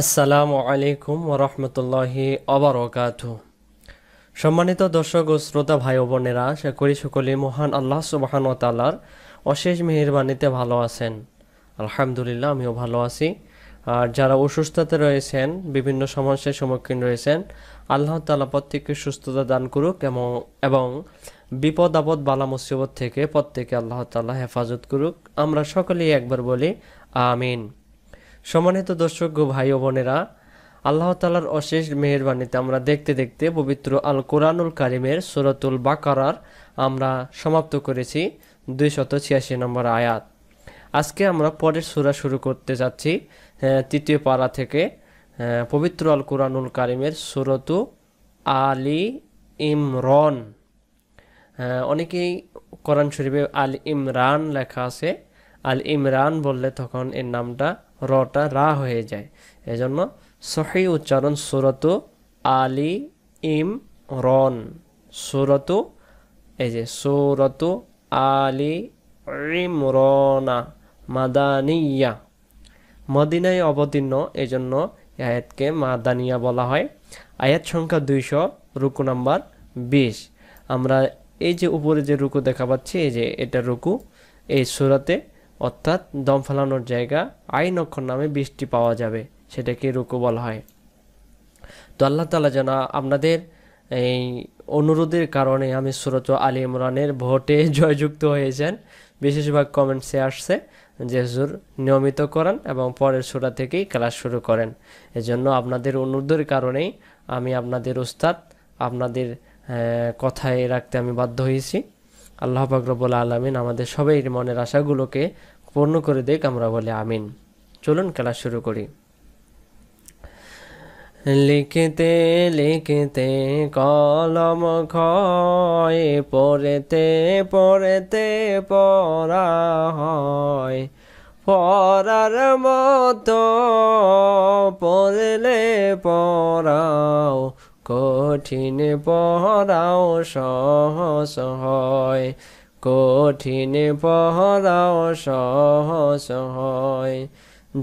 আসসালামু আলাইকুম ওয়া রাহমাতুল্লাহি ওয়া বারাকাতুহু। সম্মানিত দর্শক ও শ্রোতা ভাই ও বোনেরা, আশা করি সকলে মহান আল্লাহ সুবহানাহু ওয়া তাআলার অশেষ মেহেরবানিতে ভালো আছেন। আলহামদুলিল্লাহ, আমিও ভালো আছি। আর যারা অসুস্থতে রয়েছেন, বিভিন্ন সমস্যার সম্মুখীন রয়েছেন, আল্লাহ তাআলা প্রত্যেককে সুস্থতা দান করুক এবং বিপদ আপদ বালা মুসিবত থেকে প্রত্যেককে আল্লাহ তাআলা হেফাজত করুক। আমরা সকলেই একবার বলি আমিন। সম্মানিত দর্শক ভাই ও বোনেরা, আল্লাহ তাআলার অশেষ মেহেরবানিতে আমরা দেখতে দেখতে পবিত্র আল কুরআনুল কারীমের সূরাতুল বাকারার আমরা সমাপ্ত করেছি 286 নম্বর আয়াত। আজকে আমরা পরের সূরা শুরু করতে যাচ্ছি, তৃতীয় পারা থেকে, পবিত্র আল কুরআনুল কারীমের সূরাতু আলি ইমরান। অনেকেই কোরআন শরীফে আল ইমরান লেখা আছে, আল ইমরান বললে তখন এর নামটা রটা রা হয়ে যায়, এজন্য সহি উচ্চারণ সূরাতু আলি ইমরান। সূরাতু, এই যে সূরাতু আলি ইমরানা মাদানিয়া, মদিনায় অবতীর্ণ, এজন্য আয়াতকে মাদানিয়া বলা হয়। আয়াত সংখ্যা 200, রুকু নাম্বার 20। আমরা এই যে উপরে যে রুকু দেখা পাচ্ছি, এই যে এটা রুকু। এই সূরাতে অর্থাৎ দম ফেলানোর জায়গা আইন অক্ষর নামে 20টি পাওয়া যাবে, সেটাকে রুকু বলা হয়। তো আল্লাহ তাআলা যেন আপনাদের এই অনুরোধের কারণে আমি সূরাতু আলে ইমরানের ভোটে জয়যুক্ত হয়েছেন। বেশিরভাগ কমেন্টসে আসছে যে হুজুর নিয়মিত করেন এবং পরের সূরা থেকেই ক্লাস শুরু করেন, এজন্য আপনাদের অনুরোধের কারণেই আমি আপনাদের উস্তাদ, আপনাদের কথায় রাখতে আমি বাধ্য হয়েছি। আল্লাহ পাক রব্বুল আলামিন আমাদের সবাইয়ের মনের আশাগুলোকে পূর্ণ করে দেখ, আমরা বলি আমিন। চলুন ক্লাস শুরু করি। লিখতে লিখতে কলম ক্ষয়, পড়তে পড়তে পড়া হয়, পড়ার মতো পড়লে পড়াও কঠিন, পড়াও সহজ হয়, কঠিন পড়াও সহজ হয়।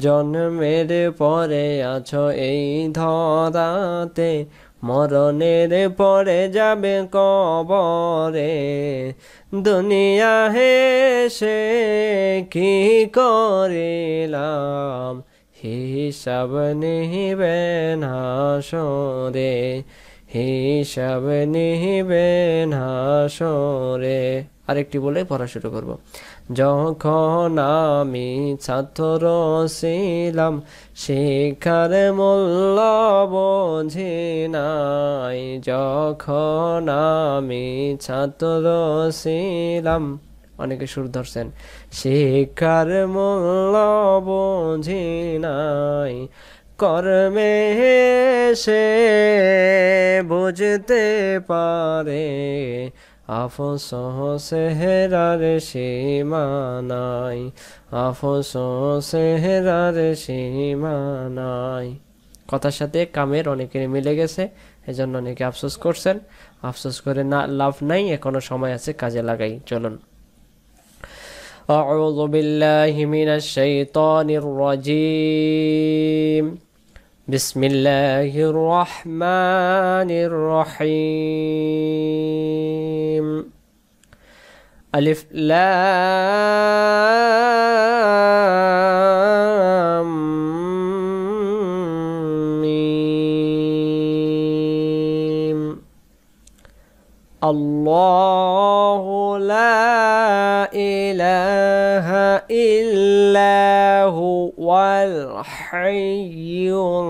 জন্মের পরে আছো এই ধরাতে, মরণের পরে যাবে কবরে, দুনিয়া হেসে কি করিলাম, হিসাব নিবেন হাসরে, হিসাব নিবেন হাসরে। আরেকটি বলে পড়া শুরু করব। যখন আমি ছাত্র ছিলাম শিক্ষার মূল্য বোঝি নাই, যখন আমি ছাত্র ছিলাম, অনেকে সুর ধরছেন, শিক্ষার মূল্য বোঝি নাই, কর্মে সে বুঝতে পারে, আফস সেহরার সীমানাই, আফস সেহরার সীমানাই। কথার সাথে কামের অনেকের মিলে গেছে, এজন্য অনেকে আফসোস করছেন। আফসোস করে না লাভ নাই, এখনো সময় আছে, কাজে লাগাই। চলুন। আউযু বিল্লাহি মিনাশ শাইতানির রাজীম, বিসমিল্লাহির রহমানির রহিম। আলিফ লাম মিম। আল্লাহু লা ইলাহা ইল্লাহু ওয়াল হাইয়ুল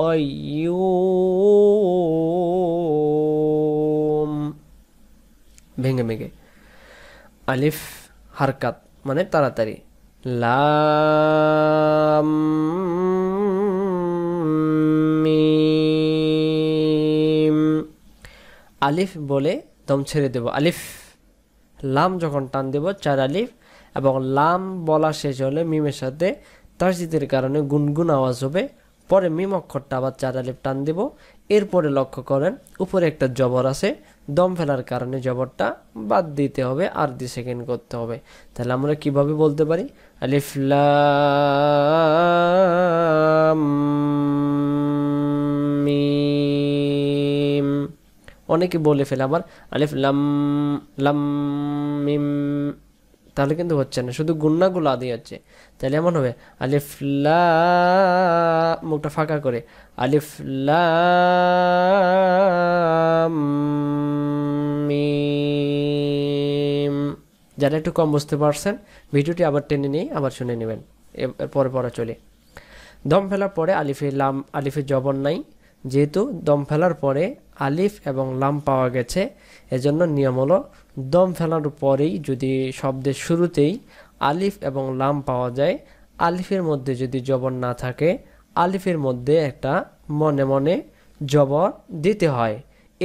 কাইয়ুম। ভেঙে ভেঙে আলিফ হারকাত মানে তাড়াতাড়ি, লাম মিম। আলিফ বলে দম ছেড়ে দেব, আলিফ। লাম যখন টান দেব চার আলিফ, এবং লাম বলা শেষ হলে মিমের সাথে তাসদীদের কারণে গুনগুন আওয়াজ হবে। পরে মিম অক্ষরটা আবার চার আলিফ টান দেব। এরপরে লক্ষ্য করেন উপরে একটা জবর আছে, দম ফেলার কারণে জবরটা বাদ দিতে হবে আর 2 সেকেন্ড করতে হবে। তাহলে আমরা কিভাবে বলতে পারি, আলিফ লাম অনেকে বলে ফেলে আবার আলিফ লাম লাম মিম, তাহলে কিন্তু হচ্ছে না, শুধু গুণাগুলো আদি হচ্ছে। তাহলে এমন হবে আলিফ লা, মুখটা ফাঁকা করে আলিফ লাম মিম। যারা একটু কম বুঝতে পারছেন ভিডিওটি আবার টেনে নিয়ে আবার শুনে নেবেন। এরপর পড়া চলে, দম ফেলার পরে আলিফে লাম, আলিফে জবর নাই, যেহেতু দম ফেলার পরে আলিফ এবং লাম পাওয়া গেছে এজন্য নিয়ম হলো দম ফেলার পরেই যদি শব্দের শুরুতেই আলিফ এবং লাম পাওয়া যায়, আলিফের মধ্যে যদি জবর না থাকে আলিফের মধ্যে একটা মনে মনে জবর দিতে হয়।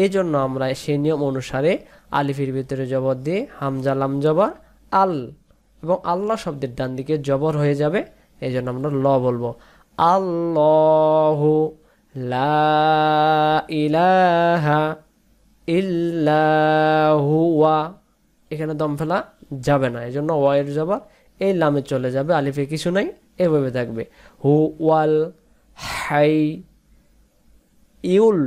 এজন্য আমরা সেই নিয়ম অনুসারে আলিফের ভিতরে জবর দিয়ে হামজা লাম জবর আল, এবং আল্লাহ শব্দের ডান দিকে জবর হয়ে যাবে, এই জন্য আমরা ল বলবো আল্লাহু লা ইলাহা ইল্লা হুয়া। এখানে দম ফেলা যাবে না, এই জন্য ওয়ায়ের জবর এই লামে চলে যাবে, আলিফে কিছু নাই, এভাবে থাকবে হু ওয়াল হাই ইউল।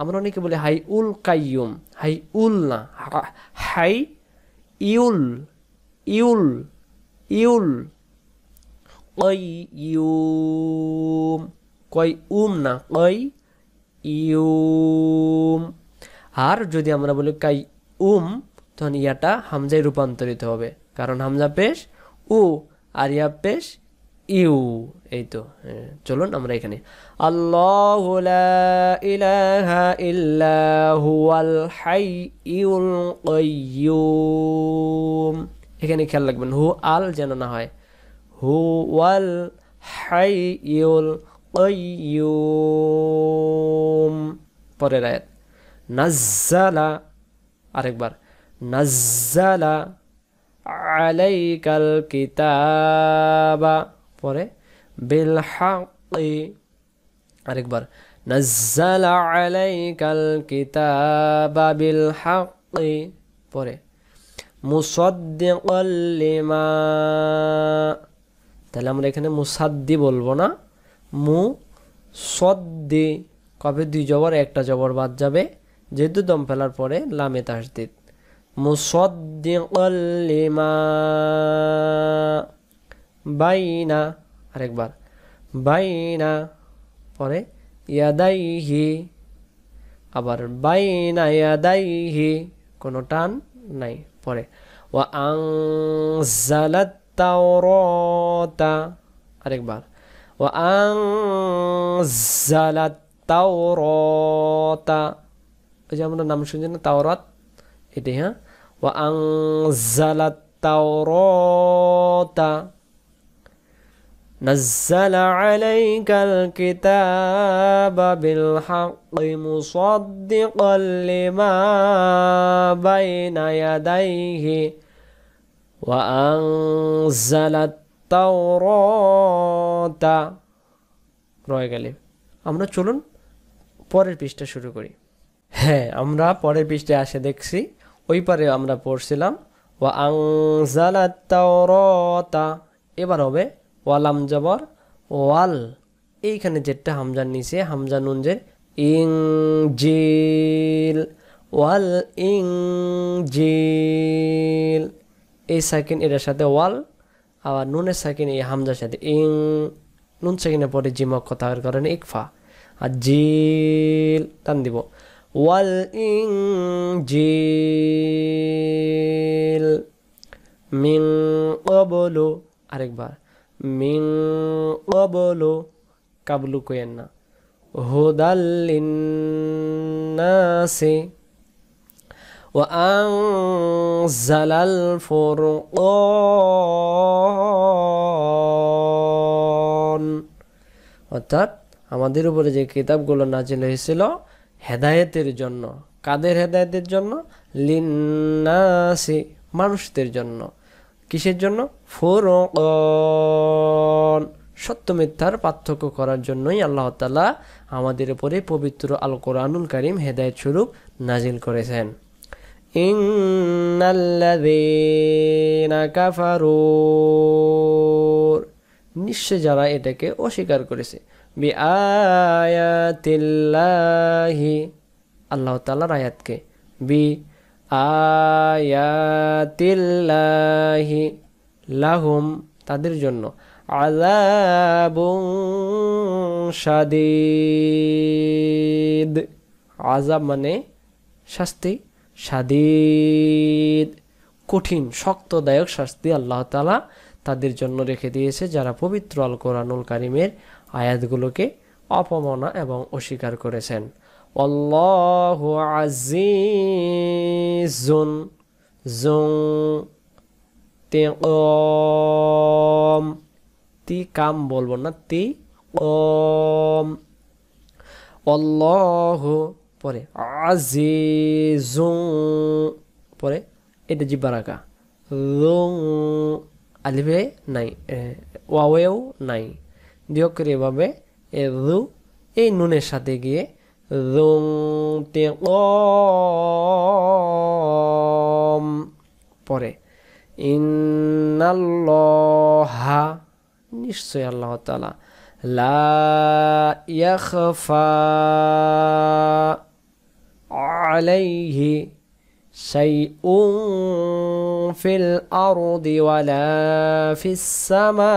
আমরা অনেকে বলি হাই উল কাইয়ুম, হাই উল না, হাই ইউল ইউল ইউল, কাইয়ুম কাইয়ুম না কাইয়ুম। আর যদি আমরা বলি কাইয়ুম তখন ইয়াটা হামজায় রূপান্তরিত হবে, কারণ হামজা পেশ উ আর ইয়া পেশ ইউ। এই তো চলুন আমরা এখানে আল্লাহু লা ইলাহা ইল্লা হুয়াল হাইয়ুল কাইয়ুম, এখানে খেয়াল রাখবেন হু আল যেন না হয়, হুয়াল হাইয়ুল কাইয়ুম। পরের আয়াত নাজ্জালা, আরেকবার নাজ্জালা আলাইকাল কিতাবা, পরে বিল হাক্কি, আরেকবার নাজ্জালা আলাইকাল কিতাবা বিল হাক্কি, পরে মুসাদ্দিকাল লিমা। তাহলে আমরা এখানে মুসাদ্দি বলবো না, মুসাদ্দি কবে দুই জবর একটা জবর বাদ যাবে, যেহেতু দম ফেলার পরে লামে তাসদীদ। মুসাদ্দিকাল লিমা বাইনা, আরেকবার বাইনা, পরে ইয়াদাইহি, আবার বাইনা ইয়াদাইহি, কোনো টান নাই, পরে ওয়া আনজালাত তাওরাতা, আরেকবার ওয়া আনজালাত তাওরাতা, ওই যে আমরা নাম শুনছি না তাওরাত, এটাই হ্যাঁ ওয়া আনজালাত তাওরাতা। নাজ্জালা আলাইকাল কিতাবা বিল হাক্কি মুসাদ্দিকাল লিমা বাইনা ইয়াদাইহি ওয়া আনজালাত তাওরাতা। রয়ে গেলে আমরা চলুন পরের পৃষ্ঠা শুরু করি। হ্যাঁ, আমরা পরের পৃষ্ঠায় আসে দেখছি ওই পারে আমরা পড়ছিলাম ওয়া আনজালাত তাওরাতা। এবার হবে ওয়ালাম জবর ওয়াল, এইখানে যেটা হামজার নিচে হামজা নুনজের ইং জিল, ওয়াল ইং জিল, এই সাকিন এটার সাথে ওয়াল, আবার নুনের সাকিন এই হামজার সাথে ইং, নুন সাকিনের পরে জিমক্ষ থাকার কারণে ইকফা, আর জিল টান দিব, ওয়াল ইং জিল। মিন ক্বাবলু, আরেকবার মিন ক্বাবলু, কাবলু কোয়েন না, হুদাল লিন্নাসি ওয়া আনজালাল ফুরকান। অর্থাৎ আমাদের উপরে যে কিতাবগুলো নাজিল হয়েছিল হেদায়েতের জন্য, কাদের হেদায়েতের জন্য, লিন্নাসি মানুষদের জন্য, কিসের জন্য, ফুরকান সত্য মিথ্যার পার্থক্য করার জন্যই আল্লাহ তাআলা আমাদের উপরে পবিত্র আল কোরআনুল কারীম হেদায়েত স্বরূপ নাজিল করেছেন। ইন্নাল্লাযীনা কাফারু, নিশ্চয় যারা এটাকে অস্বীকার করেছে, বিআয়াতিল্লাহি আল্লাহ তাআলার আয়াতকে। বি আয়াতিল্লাহি লাহুম তাদের জন্য আযাবুন শাদীদ, আযাব মানে শাস্তি, শাদীদ কঠিন শক্তদায়ক শাস্তি আল্লাহ তাআলা তাদের জন্য রেখে দিয়েছে যারা পবিত্র আল কোরআনুল কারীমের আয়াতগুলোকে অপমাননা এবং অস্বীকার করেছেন। আল্লাহু আজিজুন যুনতিকাম, তি কাম বলবো না, তি ওম। আল্লাহু পরে আজিজুন পরে এটা জিব্বারাকা লং আলিফে নাই, ওয়াওয়েও নাই, দিয়কের এভাবে এ রু এই নুনের সাথে গিয়ে রং তে পরে ইন্নাল্লাহা নিশ্চয় আল্লাহ তাআলা লা ইয়াখফা আলাইহি শাইউন ফিল আরদি ওয়ালা ফিস সামা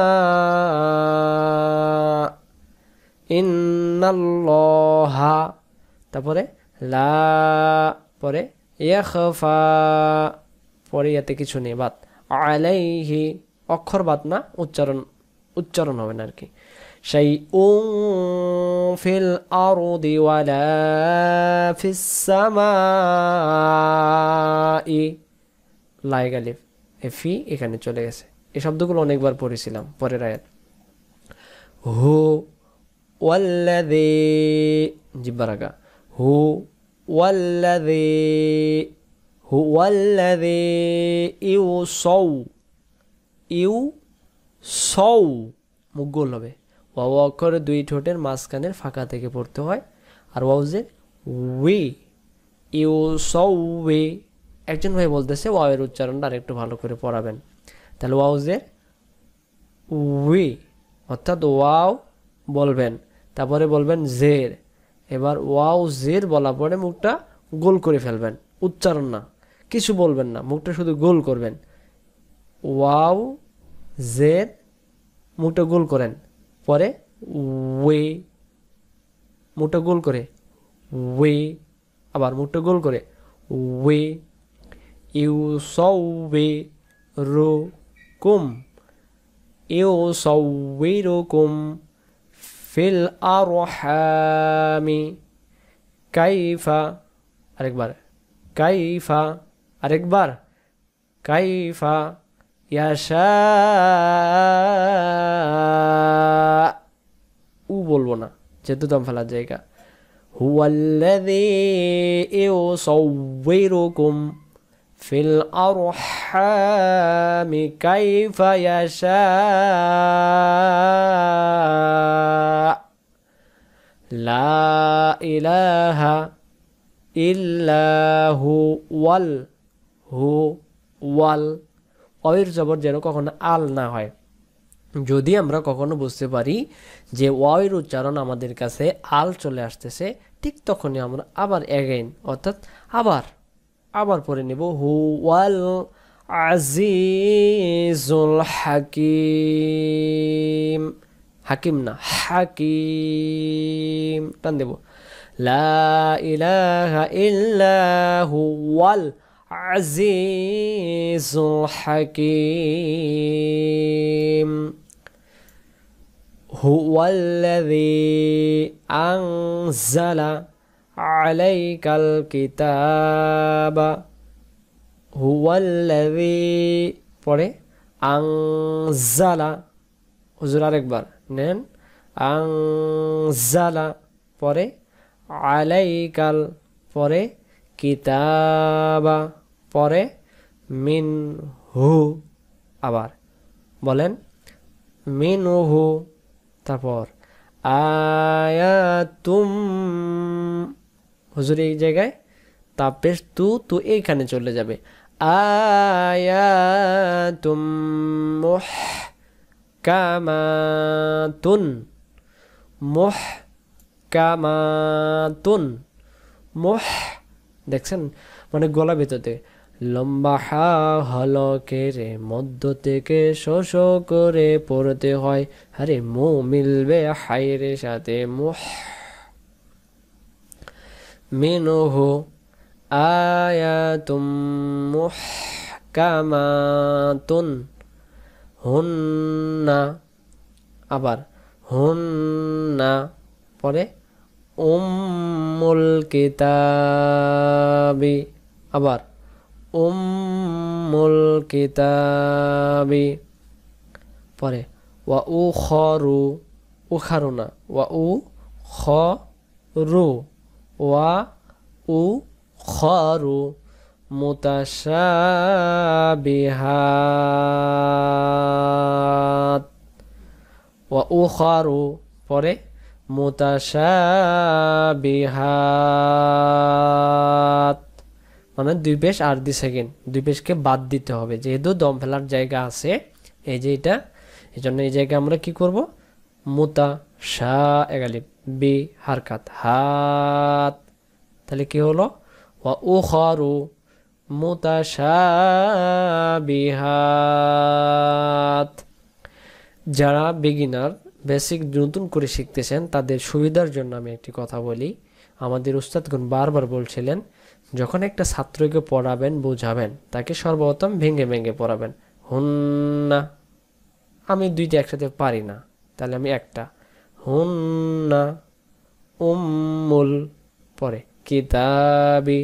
ইন্নাল্লাহা তারপরে লা পরে ইয়াখফা পরে এতে কিছু নেই বাদ, আলাইহি অক্ষর বাদ না, উচ্চারণ উচ্চারণ হবে না আর কি। শাইউন ফিল আরদি ওয়ালা ফিস সামাই লাইক আলিফ এফি এখানে চলে গেছে। এই শব্দগুলো অনেকবার পড়েছিলাম। পরের আয়াত হু ওয়াল্লাযী জিব্বারাকা হু ওয়াল্লাযী হুয়াল্লাযী ইউসাউ ইউসাউ মুখ গোল হবে, ওয়াও অক্ষর দুই ঠোঁটের মাঝখানের ফাঁকা থেকে পড়তে হয় আর ওয়াউজের ওয়ে ইউসাউ ওয়ে। একজন ভাই বলতেছে ওয়াওয়ের উচ্চারণটা আরেকটু ভালো করে পড়াবেন, তাহলে ওয়াউজের ওয়ে অর্থাৎ ওয়াও বলবেন, তারপরে বলবেন জের, এবার ওয়াও জের বলা পরে মুখটা গোল করে ফেলবেন, উচ্চারণ না, কিছু বলবেন না, মুখটা শুধু গোল করবেন, ওয়াও জের মুখটা গোল করেন, পরে ওয়ে মুখটা গোল করে ওয়ে, আবার মুখটা গোল করে ওয়ে ইউ সওয়ে রো কুম ইউ সওয়ে রো কুম ফিল আরহামি কাইফা আরেকবার কাইফা আরেকবার কাইফা ইয়াশা উ বলবো না যেহেতু দমফেলার জায়গা। হুয়াল্লাযী ইউসাউউইরুকুম ফিল আরহামি কাইফা ইয়াশা লা ইলাহা ইল্লাহু ওয়াল হু ওয়াল ওয়ের জবর যেন কখনো আল না হয়। যদি আমরা কখনো বুঝতে পারি যে ওয়ের উচ্চারণ আমাদের কাছে আল চলে আসতেছে, ঠিক তখনই আমরা আবার অ্যাগেইন অর্থাৎ আবার আবার পড়ে নেব হু ওয়াল আজিজুল হাকিম, হাকিম না হাকিম টান দেব, লা ইলাহা ইল্লা হুয়াল আজিজুল হাকিম। হুয়াল্লাযী আনজালা আলাইকাল কিতাবা হুয়াল্লাযী পড়ে আনজালা হুজুর আরেকবার নেন আনজালা পরে আলাইকাল পরে কিতাবা পরে মিন হু আবার বলেন মিন হু তারপর আয়াতুম হুজুর এই জায়গায় তাপেশ তু তু এইখানে চলে যাবে আয়াতুম মুহকামাতুন মুহকামাতুন মোহ দেখছেন মানে গলা ভিতরে লম্বা হা হলকের মধ্য থেকে শোষ করে পড়তে হয়। আরে মো মিলবে হাইরের সাথে মোহ। মিনহু আয়াতুম মুহকামাতুন হুন্না আবার হুন্না পরে উম্মুল কিতাবি আবার উম্মুল কিতাবি পরে ওয়া উখারু উখারু না ওয়া উখারু ওয়া উখারু মুতাশাবিহাত ওয়া উখারু পরে মুতাশাবিহাত মানে দুই পেশ আর 2 সেকেন্ড দুই পেশকে বাদ দিতে হবে যেহেতু দম ফেলার জায়গা আছে এই যে এটা এজন্য এই জায়গায় আমরা কি করব মুতা শা এগালিব বি হারকাত হাত তাহলে কি হলো ওয়া উখারু মুতাশাবিহাত। যারা বিগিনার বেসিক নতুন করে শিখতেছেন তাদের সুবিধার জন্য আমি একটি কথা বলি। আমাদের উস্তাদগণ বারবার বলছিলেন যখন একটা ছাত্রকে পড়াবেন বোঝাবেন তাকে সর্বপ্রথম ভেঙে ভেঙে পড়াবেন। হুন্না আমি দুইটা একসাথে পারি না তাহলে আমি একটা হুন্না উম্মুল পরে কিতাবি।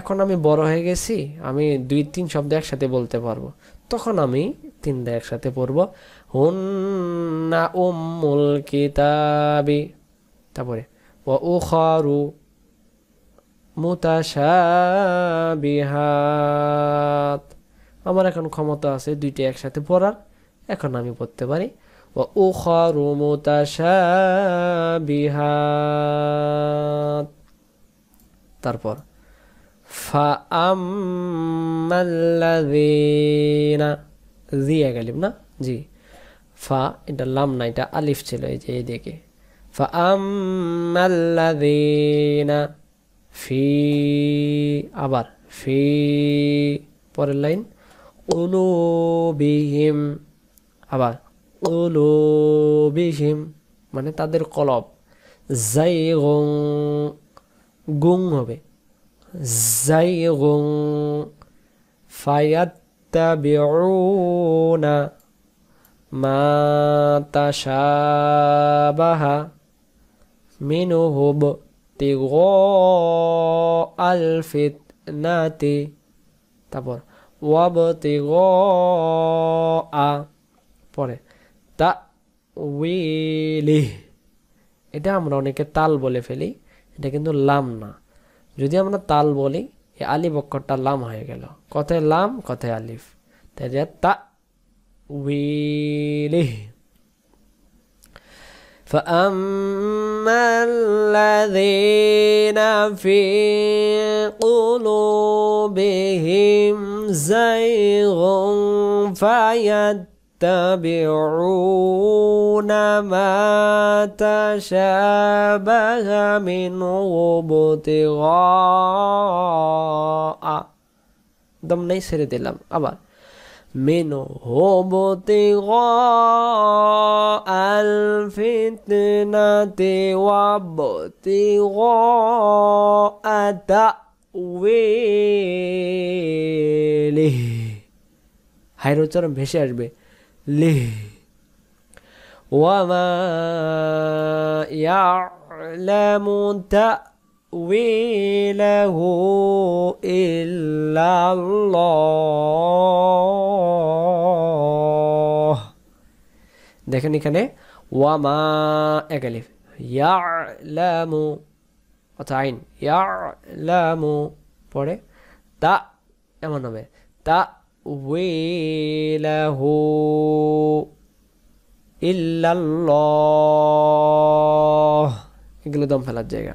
এখন আমি বড় হয়ে গেছি আমি 2-3 শব্দ একসাথে বলতে পারবো তখন আমি 3টা একসাথে পড়বো হুন্না উম্মুল কিতাবি তারপরে ওয়া উখারু মুতাশাবিহাত। আমার এখন ক্ষমতা আছে 2টা একসাথে পড়ার এখন আমি পড়তে পারি ওয়া উখারু মুতাশাবিহাত। তারপর ফা আমাল্লাযীনা জিয়া গালিব না জি ফা এটা লাম না এটা আলিফ ছিল এই যে এইদিকে ফা আমাল্লাযীনা ফি আবার ফি পরের লাইন কুলুবিহিম আবার কুলুবিহিম মানে তাদের কলব যায়গুন গুং হবে যায়গুন ফায়াত্তাবিউনা মা তাশাবাহা মিনহু ইবতিগাআল ফিতনাতি তারপর ওয়াবতিগাআ পরে তাউইলি। এটা আমরা অনেকে তাল বলে ফেলি এটা কিন্তু লাম না। যদি আমরা তাল বলি এই আলিফ অক্ষরটা লাম হয়ে গেল কথায় লাম কথায় আলিফ তাই যে তাউইলি। فَأَمَّا الَّذِينَ فِي قُلُوبِهِمْ زَيْغٌ فَيَتَّبِعُونَ مَا تَشَابَهَ مِنْهُ ابْتِغَاءَ দম নাই ছেড়ে দিলাম আবার منه ابتغاء الفتنة وابتغاء تأويله হাইর উচ্চারণ ভেসে আসবে লি وما يعلم تأويله إلا الله দেখেন এখানে ওয়ামা একালিফ ইয়ালামু অর্থাৎ আইন ইয়ালামু পরে তা এমন হবে তাউইলাহু ইল্লাল্লাহ এগুলো দম ফেলার জায়গা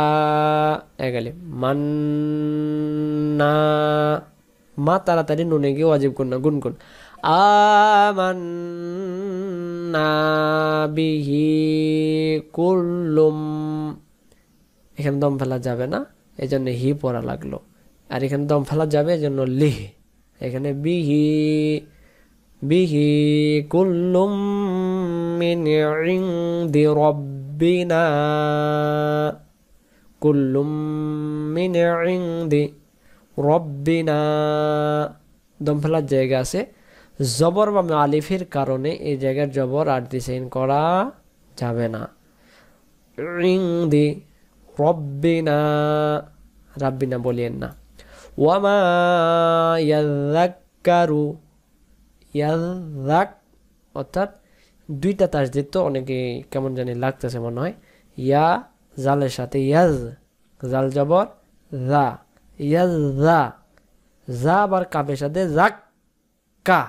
আ এগালে মান্না, মা তাড়াতাড়ি নুনে গিয়ে ওয়াজিব গুণ না গুণ গুণ, আমান্না বিহি কুল্লুম, এখানে দম ফেলা যাবে না এজন্য হি পড়া লাগলো, আর এখানে দম ফেলা যাবে এজন্য লিহ, এখানে বিহি, বিহি কুল্লুম মিন ইনদি রব্বিনা, কুল্লুম মিন ইনদি রব্বিনা, দম ফেলার জায়গা আছে, জবর বা আলিফের কারণে এই জায়গার জবর আর ডিসাইন করা যাবে না। ইনদি রব্বিনা, রব্বিনা বলিয়েন না। ওয়ামা ইয়াযাক্কারু, ইয়াযাক অর্থাৎ দুইটা তাসদীদ তো অনেকে কেমন জানি লাগতেছে মনে হয়, ইয়া জালের সাথে ইয়াজ, জাল জবর যা, ইয়াজ যা, যা আবার কাফের সাথে জাক কা,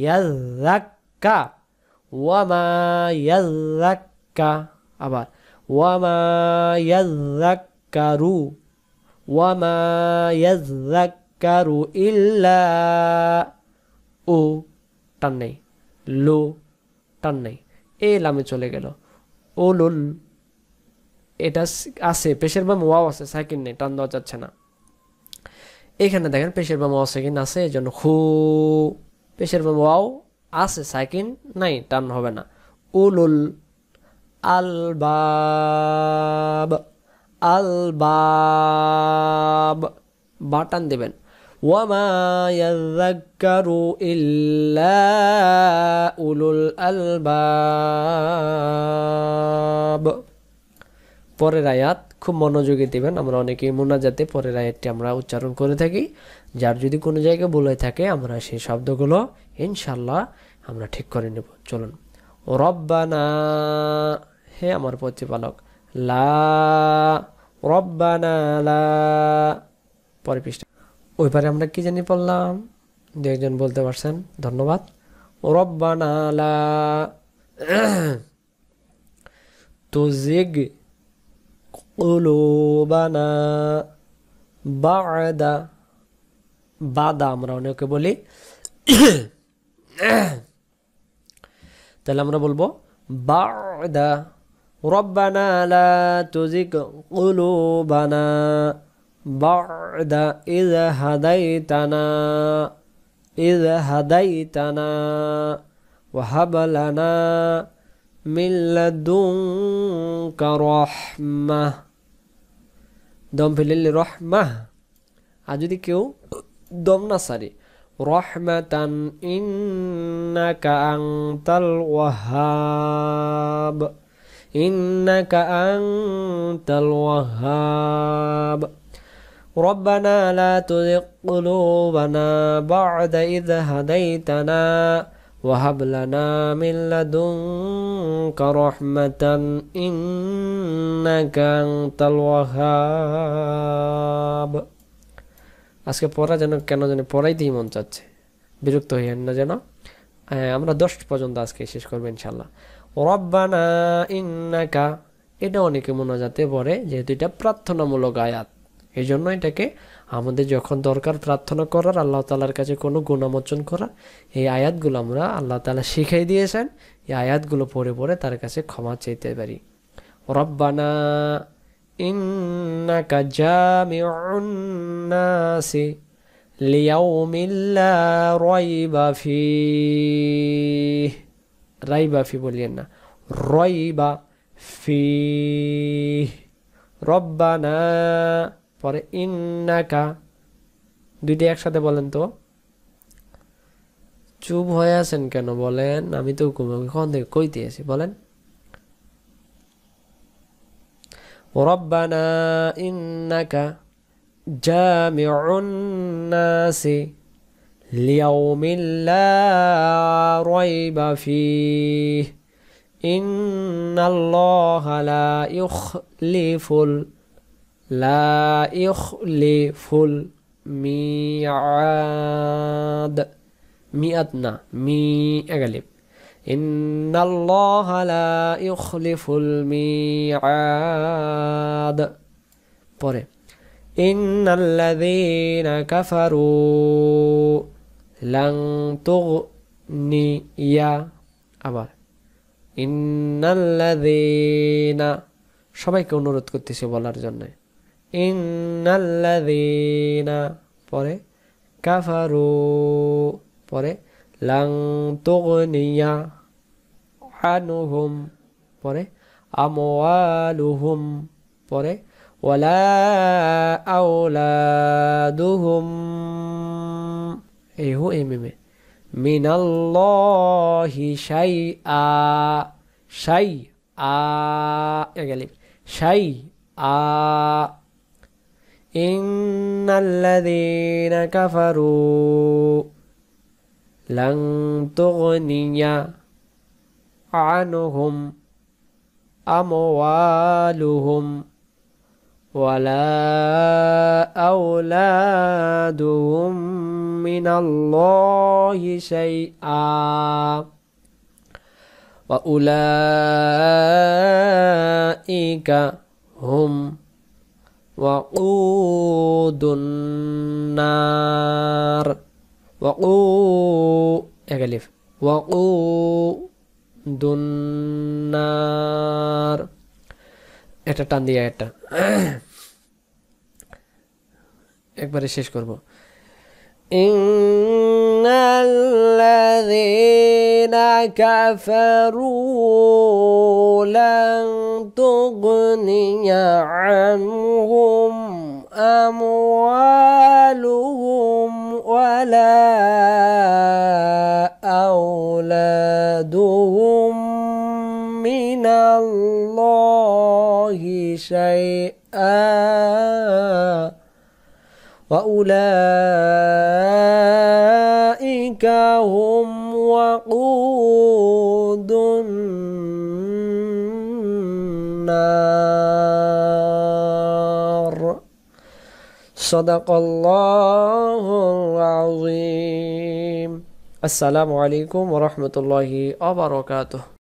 ইয়াযাক্কা। ওয়ামা ইয়াযাক্কা, আবার ওয়ামা ইয়াযাক্কারু, ওয়ামা ইয়াযাক্কারু ইল্লা, ও টান নেই, লো টান নেই, এ লামে চলে গেল, ও লুল এটা আছে, পেশের বাম ওয়াও আছে, সাকিন নেই, টান দেওয়া যাচ্ছে না। এখানে দেখেন পেশের বাম ওয়াও সাকিন আছে, এই জন্য খু, পেশের বাম ওয়াও আছে সাকিন নাই, টান হবে না। উলুল আলবাব, আলবাব বা টান দেবেন। ওয়ামা ইয়াযাক্কারু ইল্লা উলুল আলবাব। পরের আয়াত খুব মনোযোগী দিবেন, আমরা অনেকেই মুনাজাতে পরের আয়াতটি আমরা উচ্চারণ করে থাকি, যার যদি কোনো জায়গায় বলে থাকে আমরা সেই শব্দগুলো ইনশাল্লাহ আমরা ঠিক করে নেব। চলুন, রব্বানা, হে আমার প্রতিপালক, লা, রব্বানা লা, পরের পৃষ্ঠা ওইবারে আমরা কি জানি পড়লাম, দু একজন বলতে পারছেন, ধন্যবাদ। রব্বানা লা তুজিগ কুলুবানা বাদা, বাদা আমরা অনেকে বলি, তাহলে আমরা বলবো বাদা, রব্বানা লা তুজিগ কুলুবানা বাদা ইয হাদাইতানা, ইয হাদাইতানা ওয়া হাব লানা মিন লাদুনকা রাহমাহ, দম ফেলে রহমাহ। আর যদি কেউ দম না সারে, রহমাতান ইন্নাকা আনতাল ওয়াহাব, ইন্নাকা আনতাল ওয়াহাব। রব্বানা লা তুযিগ কুলুবানা বা'দা ইয হাদাইতানা ওয়া হাব লানা মিন লাদুনকা রাহমাতান ইন্নাকা আনতাল ওয়াহাব। আজকে পড়া যেন কেন জানি পড়াইতেই মন চাচ্ছে, বিরক্ত হইয়েন না যেন, আমরা 10 পর্যন্ত আজকে শেষ করব ইনশাআল্লাহ। রব্বানা ইন্নাকা, এটা অনেকে মুনাজাতে পড়ে, যেহেতু এটা প্রার্থনামূলক আয়াত, এই জন্য এটাকে আমাদের যখন দরকার প্রার্থনা করার, আল্লাহ তাআলার কাছে কোনো গুণামোচন করা, এই আয়াতগুলো আমরা আল্লাহ তাআলা শিখাই দিয়েছেন, এই আয়াতগুলো পড়ে পড়ে তার কাছে ক্ষমা চাইতে পারি। রব্বানা ইন্নাকা জামিউন নাসি লিয়াউমিন লা রাইবা ফিহি, রাইবা ফি বলিয়েন না, রাইবা ফিহি। রব্বানা পরে ইন্নাকা, দুইটি একসাথে বলেন তো, চুপ হয়ে আছেন কেন বলেন, আমি তো কখন থেকে কইতে আছি বলেন। রব্বানা ইন্নাকা জামিউন নাসি লিয়াউমিন লা রাইবা ফিহি, إن الله لا يخلف الميعاد مئتنا مي أغلب إن الله لا يخلف الميعاد بره إن الذين كفروا لن تغني يا أبار إن الذين সবাইকে অনুরোধ করতেছি বলার জন্য ইন্নাল লাযিনা পরে কাফারু পরে লান তুগনিয়া আনহুম পরে আমওয়ালুহুম পরে ওয়ালা আওলাদুহুম এই হু এমএমএ মিনাল্লাহি শাইআ শাইআ এগলি شيئا إن الذين كفروا لن تغني عنهم أموالهم ولا أولادهم من الله شيئا وأولئك هم وقود النار এটা টান দিয়ে এটা একবারে শেষ করব الذين كفروا لن تغني عنهم أموالهم ولا أولادهم من الله شيئا وأولئك هم وقود النار صدق الله العظيم السلام عليكم ورحمة الله وبركاته.